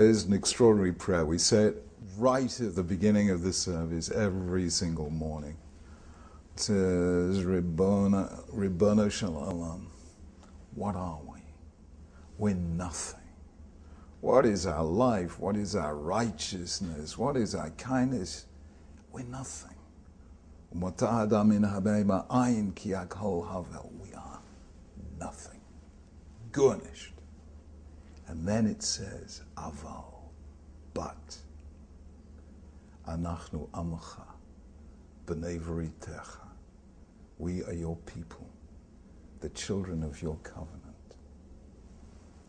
is an extraordinary prayer. We say it right at the beginning of the service every single morning. It says, Ribbono Shalom. What are we? We're nothing. What is our life? What is our righteousness? What is our kindness? We're nothing. We are nothing. Garnished. And then it says, Aval, but, Anachnu Amcha, B'nei V'ritecha. We are your people, the children of your covenant.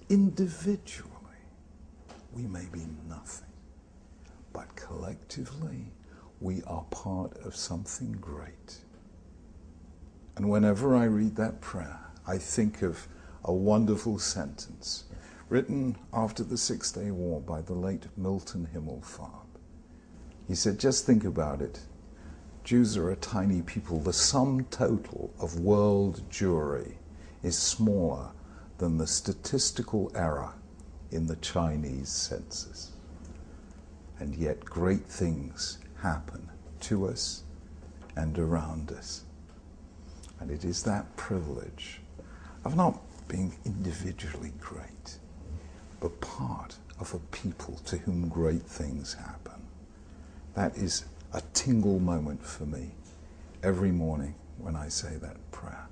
Individually, we may be nothing, but collectively, we are part of something great. And whenever I read that prayer, I think of a wonderful sentence written after the Six-Day War by the late Milton Himmelfarb. He said, just think about it. Jews are a tiny people. The sum total of world Jewry is smaller than the statistical error in the Chinese census. And yet great things happen to us and around us. And it is that privilege of not being individually great, but part of a people to whom great things happen. That is a tingle moment for me every morning when I say that prayer.